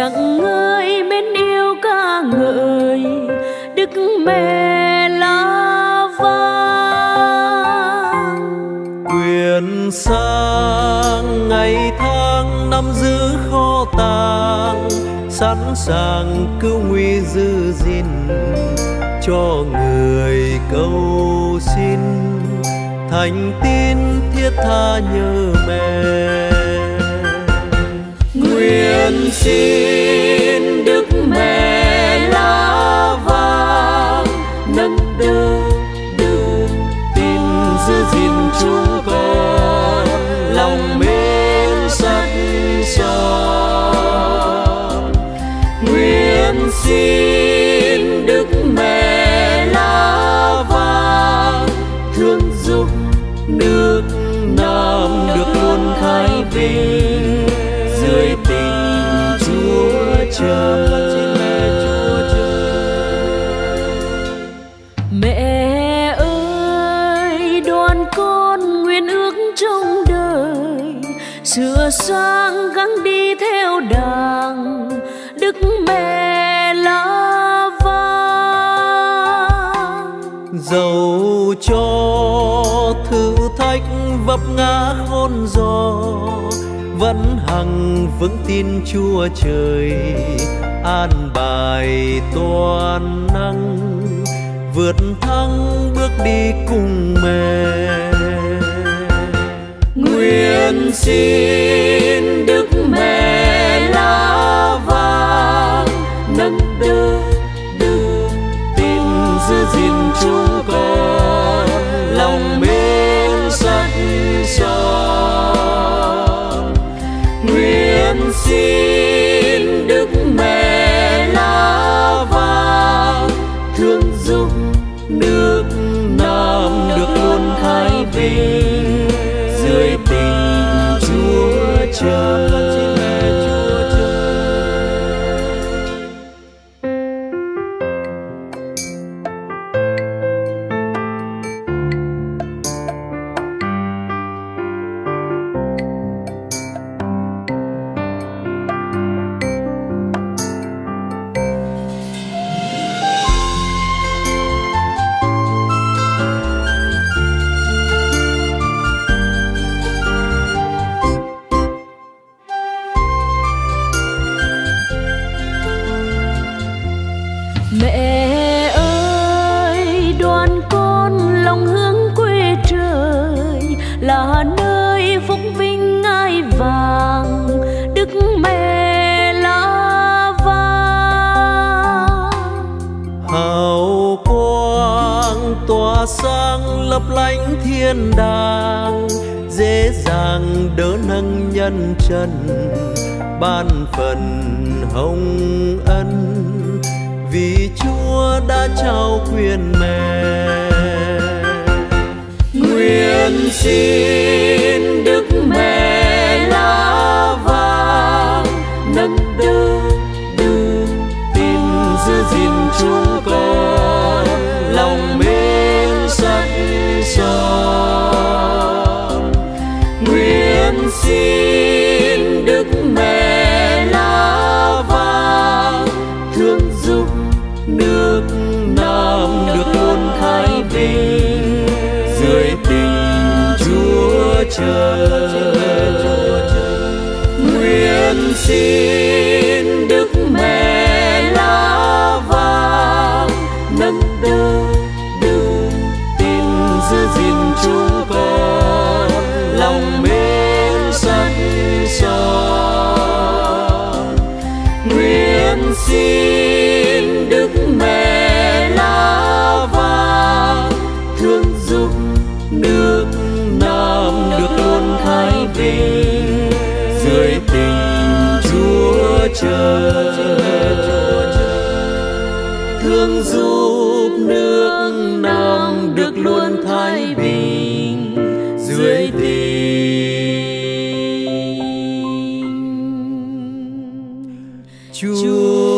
rằng ơi mến yêu ca ngợi Đức Mẹ La Vang. Quyền sang ngày tháng năm giữ kho tàng, sẵn sàng cứu nguy giữ gìn cho người cầu xin, thành tín thiết tha nhớ mẹ. Nguyện xin Đức Mẹ La Vang nâng đỡ đưa tin giữ gìn chúng con, lòng mến sắt son. Nguyện xin Đức Mẹ La Vang thương giúp nước Nam được luôn thái bình dưới tình Chúa Trời. Mẹ ơi đoàn con nguyện ước trong đời, sửa sang gắng đi theo đàng Đức Mẹ La Vang. Dẫu cho thử thách vấp ngã khôn gió, vẫn hằng vững tin Chúa Trời an bài toàn năng, vượt thắng bước đi cùng mẹ. Nguyện xin Đức Mẹ La Vang nâng đỡ đưa tin giữ gìn chúng con, lòng mến sắt son. Nguyện xin Đức Mẹ La Vang thương giúp nước Nam được luôn thái bình dưới tình Chúa Trời. Lấp lánh thiên đàng, dễ dàng đỡ nâng nhân trần, ban phần hồng ân vì Chúa đã trao quyền mẹ. Nguyện xin Đức Mẹ La Vang nâng đỡ đưa tin giữ gìn chúng con, lòng mến sắt son. Nguyện xin Đức Mẹ La Vang thương giúp nước Nam được luôn thái bình dưới tình Chúa Trời. Nguyện xin Đức Mẹ La Vang nâng đỡ đưa tin giữ gìn chúng con, lòng mến sắt son. Nguyện xin Đức Mẹ La Vang thương giúp nước Nam được luôn thái bình dưới tình Chúa Trời. Thương giúp nước Nam được luôn thái bình dưới tình Chúa